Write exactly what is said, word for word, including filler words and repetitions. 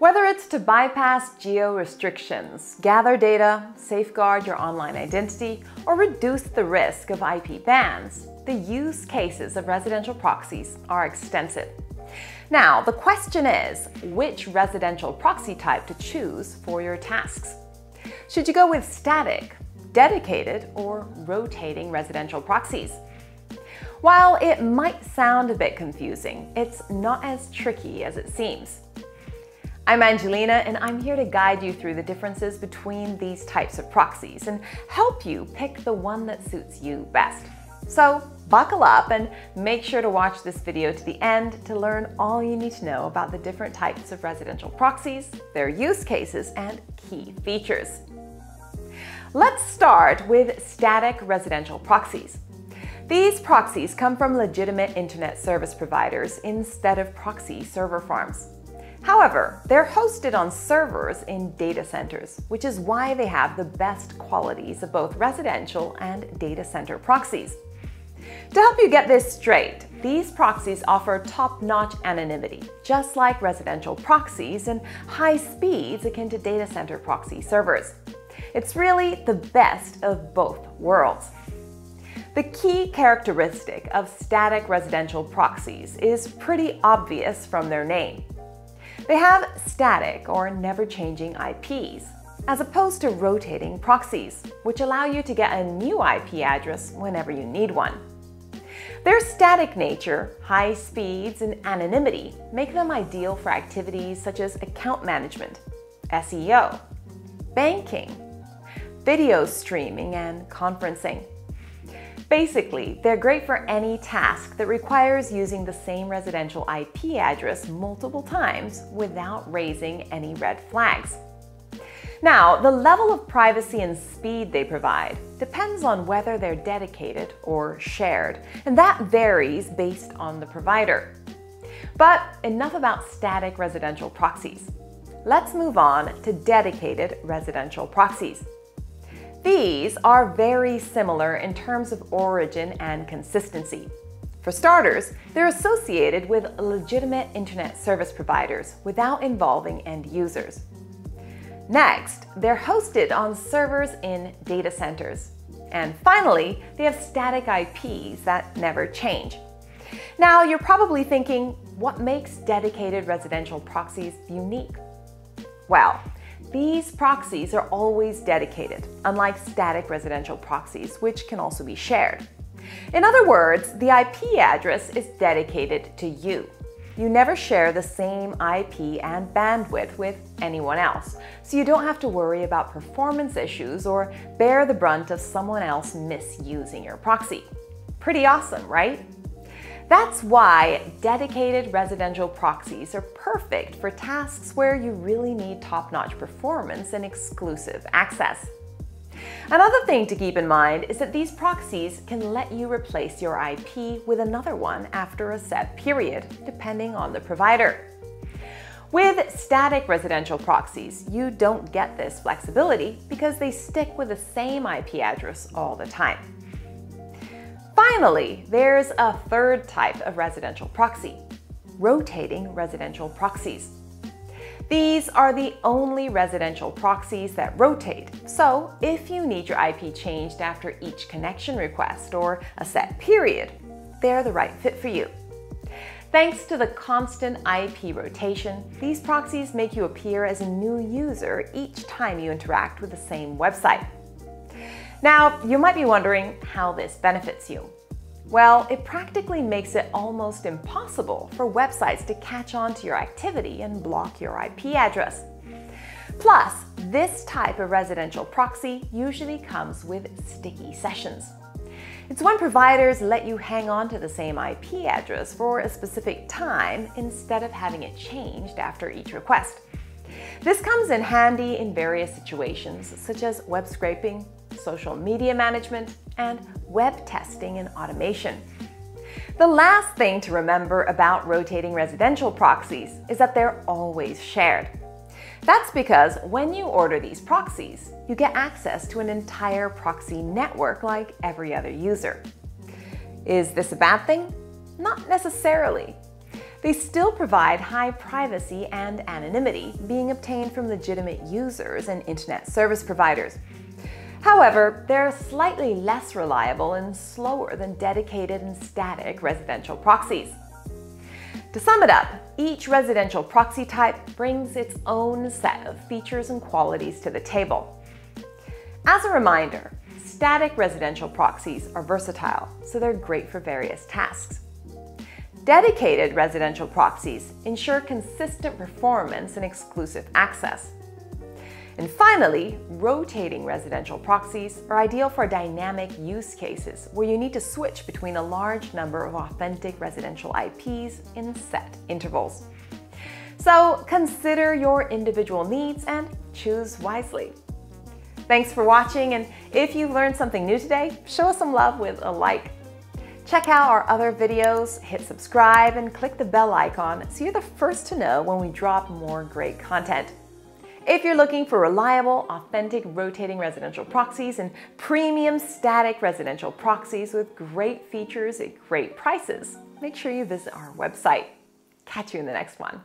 Whether it's to bypass geo restrictions, gather data, safeguard your online identity, or reduce the risk of I P bans, the use cases of residential proxies are extensive. Now, the question is, which residential proxy type to choose for your tasks? Should you go with static, dedicated, or rotating residential proxies? While it might sound a bit confusing, it's not as tricky as it seems. I'm Angelina, and I'm here to guide you through the differences between these types of proxies and help you pick the one that suits you best. So buckle up and make sure to watch this video to the end to learn all you need to know about the different types of residential proxies, their use cases, and key features. Let's start with static residential proxies. These proxies come from legitimate internet service providers instead of proxy server farms. However, they're hosted on servers in data centers, which is why they have the best qualities of both residential and data center proxies. To help you get this straight, these proxies offer top-notch anonymity, just like residential proxies, and high speeds akin to data center proxy servers. It's really the best of both worlds. The key characteristic of static residential proxies is pretty obvious from their name. They have static or never-changing I Ps, as opposed to rotating proxies, which allow you to get a new I P address whenever you need one. Their static nature, high speeds, and anonymity make them ideal for activities such as account management, S E O, banking, video streaming, and conferencing. Basically, they're great for any task that requires using the same residential I P address multiple times without raising any red flags. Now, the level of privacy and speed they provide depends on whether they're dedicated or shared, and that varies based on the provider. But enough about static residential proxies. Let's move on to dedicated residential proxies. These are very similar in terms of origin and consistency. For starters, they're associated with legitimate internet service providers without involving end users. Next, they're hosted on servers in data centers. And finally, they have static I Ps that never change. Now, you're probably thinking, what makes dedicated residential proxies unique? Well, these proxies are always dedicated, unlike static residential proxies, which can also be shared. In other words, the I P address is dedicated to you. You never share the same I P and bandwidth with anyone else, so you don't have to worry about performance issues or bear the brunt of someone else misusing your proxy. Pretty awesome, right? That's why dedicated residential proxies are perfect for tasks where you really need top-notch performance and exclusive access. Another thing to keep in mind is that these proxies can let you replace your I P with another one after a set period, depending on the provider. With static residential proxies, you don't get this flexibility because they stick with the same I P address all the time. Finally, there's a third type of residential proxy, rotating residential proxies. These are the only residential proxies that rotate, so if you need your I P changed after each connection request or a set period, they're the right fit for you. Thanks to the constant I P rotation, these proxies make you appear as a new user each time you interact with the same website. Now, you might be wondering how this benefits you. Well, it practically makes it almost impossible for websites to catch on to your activity and block your I P address. Plus, this type of residential proxy usually comes with sticky sessions. It's when providers let you hang on to the same I P address for a specific time instead of having it changed after each request. This comes in handy in various situations, such as web scraping, social media management, and web testing and automation. The last thing to remember about rotating residential proxies is that they're always shared. That's because when you order these proxies, you get access to an entire proxy network like every other user. Is this a bad thing? Not necessarily. They still provide high privacy and anonymity, being obtained from legitimate users and internet service providers. However, they're slightly less reliable and slower than dedicated and static residential proxies. To sum it up, each residential proxy type brings its own set of features and qualities to the table. As a reminder, static residential proxies are versatile, so they're great for various tasks. Dedicated residential proxies ensure consistent performance and exclusive access. And finally, rotating residential proxies are ideal for dynamic use cases where you need to switch between a large number of authentic residential I Ps in set intervals. So consider your individual needs and choose wisely. Thanks for watching, and if you've learned something new today, show us some love with a like. Check out our other videos, hit subscribe, and click the bell icon so you're the first to know when we drop more great content. If you're looking for reliable, authentic rotating residential proxies and premium static residential proxies with great features at great prices, make sure you visit our website. Catch you in the next one.